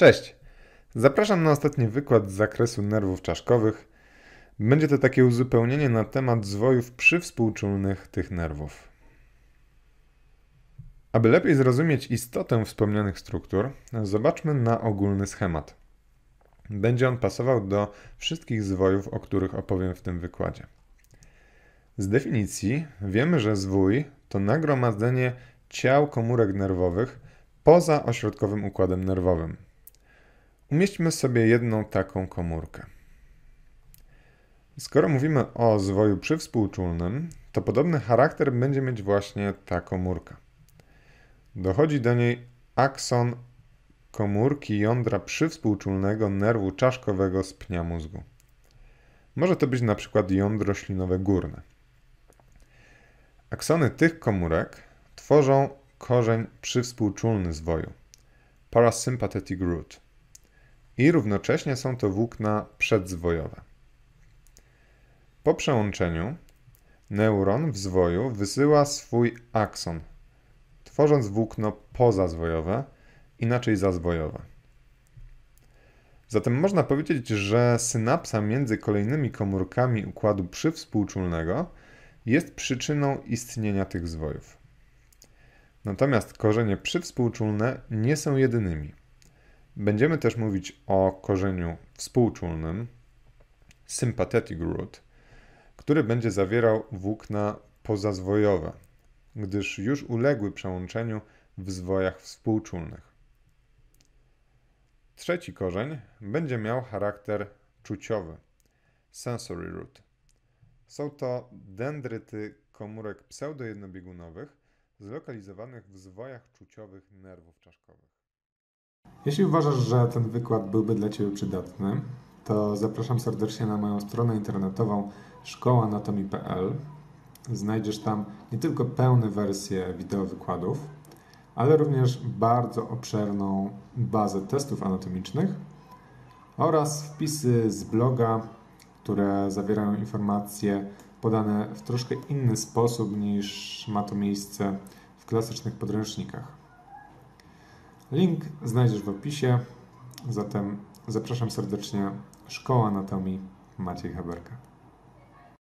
Cześć! Zapraszam na ostatni wykład z zakresu nerwów czaszkowych. Będzie to takie uzupełnienie na temat zwojów przywspółczulnych tych nerwów. Aby lepiej zrozumieć istotę wspomnianych struktur, zobaczmy na ogólny schemat. Będzie on pasował do wszystkich zwojów, o których opowiem w tym wykładzie. Z definicji wiemy, że zwój to nagromadzenie ciał komórek nerwowych poza ośrodkowym układem nerwowym. Umieśćmy sobie jedną taką komórkę. Skoro mówimy o zwoju przywspółczulnym, to podobny charakter będzie mieć właśnie ta komórka. Dochodzi do niej akson komórki jądra przywspółczulnego nerwu czaszkowego z pnia mózgu. Może to być na przykład jądro ślinowe górne. Aksony tych komórek tworzą korzeń przywspółczulny zwoju, parasympathetic root. I równocześnie są to włókna przedzwojowe. Po przełączeniu neuron w zwoju wysyła swój akson, tworząc włókno pozazwojowe, inaczej zazwojowe. Zatem można powiedzieć, że synapsa między kolejnymi komórkami układu przywspółczulnego jest przyczyną istnienia tych zwojów. Natomiast korzenie przywspółczulne nie są jedynymi. Będziemy też mówić o korzeniu współczulnym, sympathetic root, który będzie zawierał włókna pozazwojowe, gdyż już uległy przełączeniu w zwojach współczulnych. Trzeci korzeń będzie miał charakter czuciowy, sensory root. Są to dendryty komórek pseudojednobiegunowych zlokalizowanych w zwojach czuciowych nerwów czaszkowych. Jeśli uważasz, że ten wykład byłby dla Ciebie przydatny, to zapraszam serdecznie na moją stronę internetową szkołaanatomii.pl. Znajdziesz tam nie tylko pełne wersje wideo wykładów, ale również bardzo obszerną bazę testów anatomicznych oraz wpisy z bloga, które zawierają informacje podane w troszkę inny sposób niż ma to miejsce w klasycznych podręcznikach. Link znajdziesz w opisie, zatem zapraszam serdecznie. Szkoła Anatomii, Maciej Haberka.